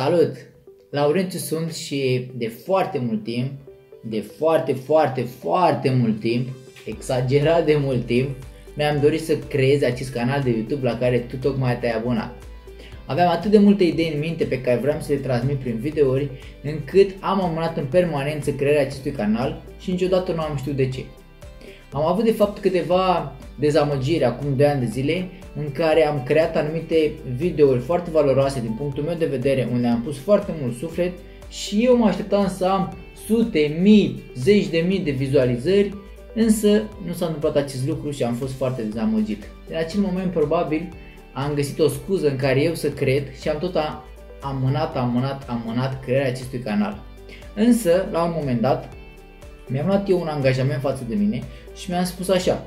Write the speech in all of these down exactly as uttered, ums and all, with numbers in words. Salut! Laurențiu sunt și de foarte mult timp, de foarte, foarte, foarte mult timp, exagerat de mult timp, mi-am dorit să creez acest canal de YouTube la care tu tocmai te-ai abonat. Aveam atât de multe idei în minte pe care vreau să le transmit prin videouri, încât am amânat în permanență crearea acestui canal și niciodată nu am știut de ce. Am avut de fapt câteva dezamăgiri acum doi ani de zile în care am creat anumite videouri foarte valoroase din punctul meu de vedere, unde am pus foarte mult suflet și eu mă așteptam să am sute, mii, zeci de mii de vizualizări, însă nu s-a întâmplat acest lucru și am fost foarte dezamăgit. În acel moment probabil am găsit o scuză în care eu să cred și am tot amânat, amânat, amânat crearea acestui canal. Însă, la un moment dat, mi-am luat eu un angajament față de mine și mi-am spus așa: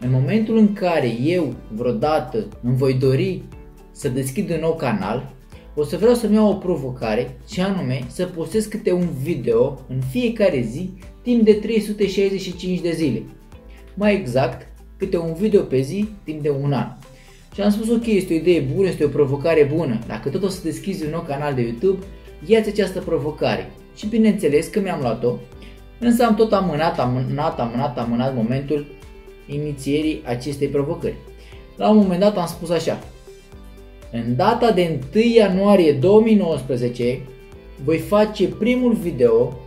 în momentul în care eu vreodată îmi voi dori să deschid un nou canal, o să vreau să-mi iau o provocare și anume să postez câte un video în fiecare zi timp de trei sute șaizeci și cinci de zile. Mai exact, câte un video pe zi timp de un an. Și am spus ok, este o idee bună, este o provocare bună, dacă tot o să deschizi un nou canal de YouTube, ia-ți această provocare. Și bineînțeles că mi-am luat-o, însă am tot amânat, amânat, amânat, amânat momentul inițierii acestei provocări. La un moment dat am spus așa: în data de întâi ianuarie două mii nouăsprezece voi face primul video,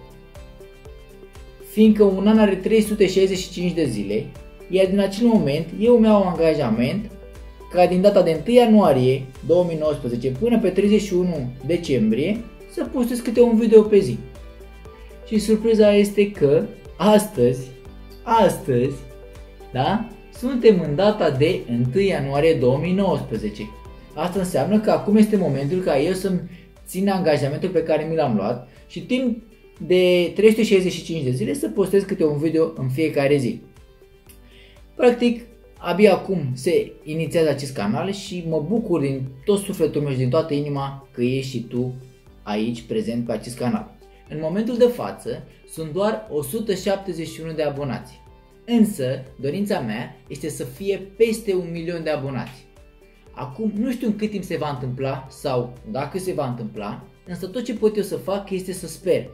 fiindcă un an are trei sute șaizeci și cinci de zile, iar din acel moment eu mi-au angajament ca din data de întâi ianuarie două mii nouăsprezece până pe treizeci și unu decembrie să postez câte un video pe zi. Și surpriza este că astăzi, astăzi, da, suntem în data de întâi ianuarie două mii nouăsprezece. Asta înseamnă că acum este momentul ca eu să-mi țin angajamentul pe care mi l-am luat și timp de trei sute șaizeci și cinci de zile să postez câte un video în fiecare zi. Practic, abia acum se inițiază acest canal și mă bucur din tot sufletul meu și din toată inima că ești și tu aici prezent pe acest canal. În momentul de față sunt doar o sută șaptezeci și unu de abonați, însă dorința mea este să fie peste un milion de abonați. Acum nu știu în cât timp se va întâmpla sau dacă se va întâmpla, însă tot ce pot eu să fac este să sper.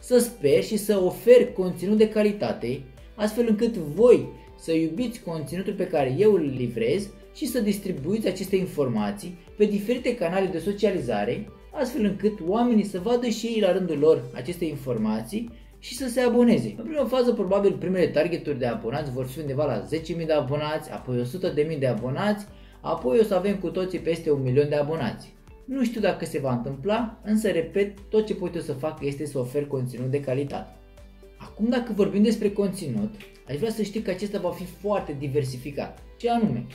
Să sper și să ofer conținut de calitate, astfel încât voi să iubiți conținutul pe care eu îl livrez și să distribuiți aceste informații pe diferite canale de socializare, astfel încât oamenii să vadă și ei la rândul lor aceste informații și să se aboneze. În prima fază, probabil, primele targeturi de abonați vor fi undeva la zece mii de abonați, apoi o sută de mii de abonați, apoi o să avem cu toții peste un milion de abonați. Nu știu dacă se va întâmpla, însă, repet, tot ce pot eu să fac este să ofer conținut de calitate. Acum, dacă vorbim despre conținut, aș vrea să știi că acesta va fi foarte diversificat. Ce anume?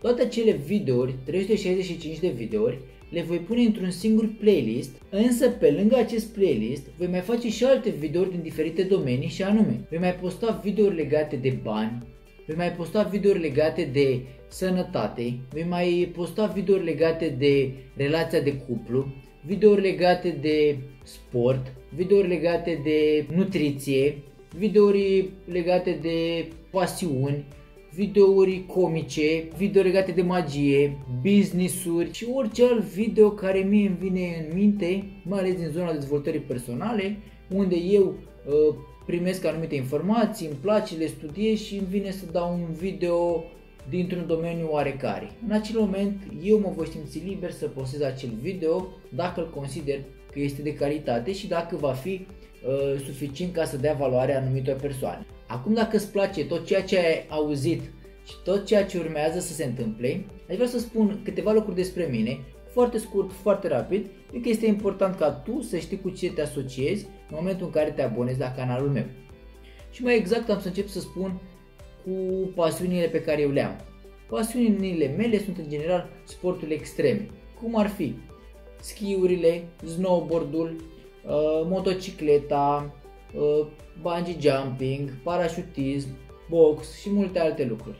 Toate acele videouri, trei sute șaizeci și cinci de videouri, le voi pune într-un singur playlist, însă pe lângă acest playlist voi mai face și alte videouri din diferite domenii și anume, voi mai posta videouri legate de bani, voi mai posta videouri legate de sănătate, voi mai posta videouri legate de relația de cuplu, videouri legate de sport, videouri legate de nutriție, videouri legate de pasiuni, videouri comice, video legate de magie, business-uri și orice alt video care mie îmi vine în minte, mai ales din zona dezvoltării personale, unde eu uh, primesc anumite informații, îmi place, le studiez și îmi vine să dau un video dintr-un domeniu oarecare. În acel moment eu mă voi simți liber să postez acel video dacă îl consider că este de calitate și dacă va fi uh, suficient ca să dea valoare anumitor persoane. Acum, dacă îți place tot ceea ce ai auzit și tot ceea ce urmează să se întâmple, aș vrea să spun câteva lucruri despre mine, foarte scurt, foarte rapid, pentru că este important ca tu să știi cu ce te asociezi în momentul în care te abonezi la canalul meu. Și mai exact am să încep să spun cu pasiunile pe care eu le am. Pasiunile mele sunt în general sporturile extreme, cum ar fi schiurile, snowboardul, motocicleta, bungee jumping, parașutism, box și multe alte lucruri.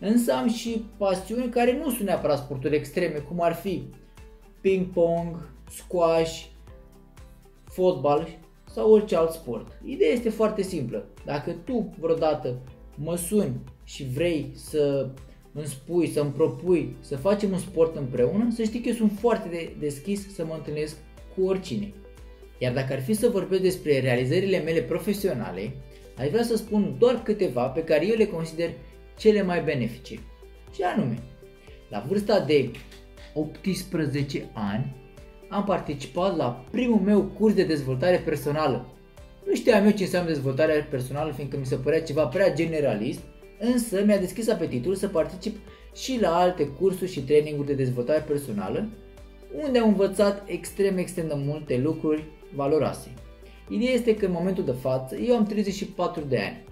Însă am și pasiuni care nu sunt neapărat sporturi extreme, cum ar fi ping-pong, squash, fotbal sau orice alt sport. Ideea este foarte simplă. Dacă tu vreodată mă suni și vrei să îmi spui, să-mi propui să facem un sport împreună, să știi că eu sunt foarte de deschis să mă întâlnesc cu oricine. Iar dacă ar fi să vorbesc despre realizările mele profesionale, aș vrea să spun doar câteva pe care eu le consider cele mai benefice. Și anume, la vârsta de optsprezece ani, am participat la primul meu curs de dezvoltare personală. Nu știam eu ce înseamnă dezvoltarea personală, fiindcă mi se părea ceva prea generalist, însă mi-a deschis apetitul să particip și la alte cursuri și traininguri de dezvoltare personală, unde am învățat extrem, extrem de multe lucruri valoroase. Ideea este că în momentul de față eu am treizeci și patru de ani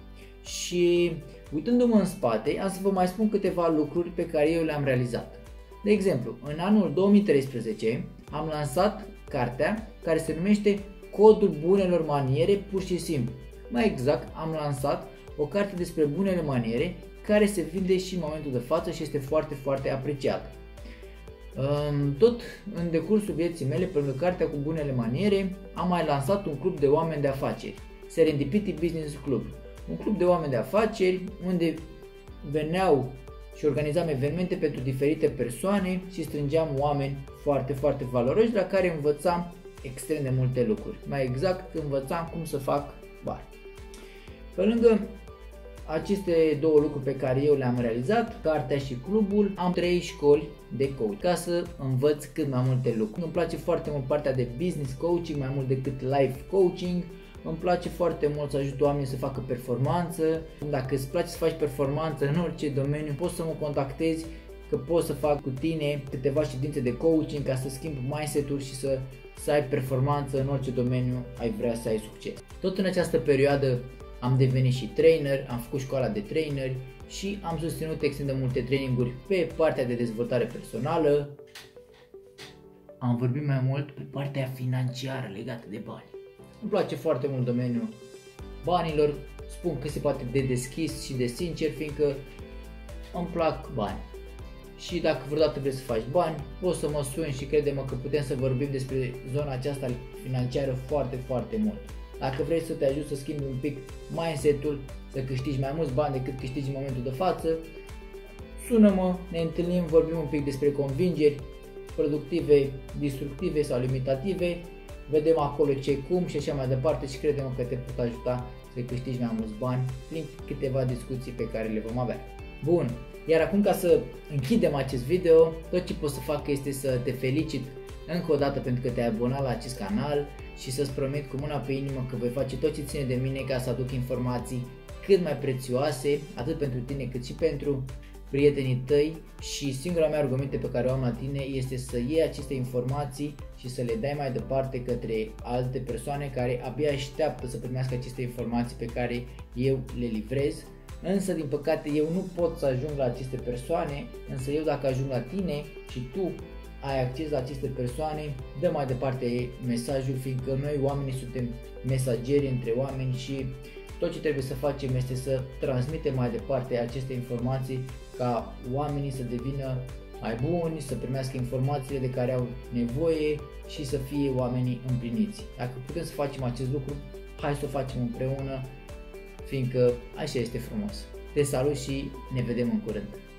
și uitându-mă în spate am să vă mai spun câteva lucruri pe care eu le-am realizat. De exemplu, în anul două mii treisprezece am lansat cartea care se numește Codul Bunelor Maniere, pur și simplu. Mai exact, am lansat o carte despre bunele maniere care se vinde și în momentul de față și este foarte, foarte apreciată. Tot în decursul vieții mele, pe lângă cartea cu bunele maniere, am mai lansat un club de oameni de afaceri, Serendipity Business Club, un club de oameni de afaceri unde veneau și organizam evenimente pentru diferite persoane și strângeam oameni foarte, foarte valoroși, la care învățam extrem de multe lucruri. Mai exact, învățam cum să fac bani. Pe lângă aceste două lucruri pe care eu le-am realizat, cartea și clubul, am trei școli de coach ca să învăț cât mai multe lucruri. Îmi place foarte mult partea de business coaching mai mult decât life coaching. Îmi place foarte mult să ajut oamenii să facă performanță. Dacă îți place să faci performanță în orice domeniu, poți să mă contactezi că pot să fac cu tine câteva ședințe de coaching ca să schimbi mindset-uri și să, să ai performanță în orice domeniu ai vrea să ai succes. Tot în această perioadă am devenit și trainer, am făcut școala de traineri și am susținut extrem de multe traininguri pe partea de dezvoltare personală. Am vorbit mai mult pe partea financiară legată de bani. Îmi place foarte mult domeniul banilor, spun că se poate de deschis și de sincer, fiindcă îmi plac bani. Și dacă vreodată vrei să faci bani, poți să mă suni și crede-mă că putem să vorbim despre zona aceasta financiară foarte, foarte mult. Dacă vrei să te ajut să schimbi un pic mindset-ul, să câștigi mai mulți bani decât câștigi în momentul de față, sună-mă, ne întâlnim, vorbim un pic despre convingeri productive, destructive sau limitative, vedem acolo ce, cum și așa mai departe și credem că te pot ajuta să câștigi mai mulți bani prin câteva discuții pe care le vom avea. Bun, iar acum ca să închidem acest video, tot ce pot să fac este să te felicit încă o dată pentru că te-ai abonat la acest canal și să-ți promit cu mâna pe inimă că voi face tot ce ține de mine ca să aduc informații cât mai prețioase, atât pentru tine cât și pentru prietenii tăi, și singura mea rugăminte pe care o am la tine este să iei aceste informații și să le dai mai departe către alte persoane care abia așteaptă să primească aceste informații pe care eu le livrez. Însă, din păcate, eu nu pot să ajung la aceste persoane, însă eu dacă ajung la tine și tu ai acces la aceste persoane, dă mai departe mesajul, fiindcă noi oamenii suntem mesageri între oameni și tot ce trebuie să facem este să transmitem mai departe aceste informații ca oamenii să devină mai buni, să primească informațiile de care au nevoie și să fie oamenii împliniți. Dacă putem să facem acest lucru, hai să o facem împreună, fiindcă așa este frumos. Te salut și ne vedem în curând!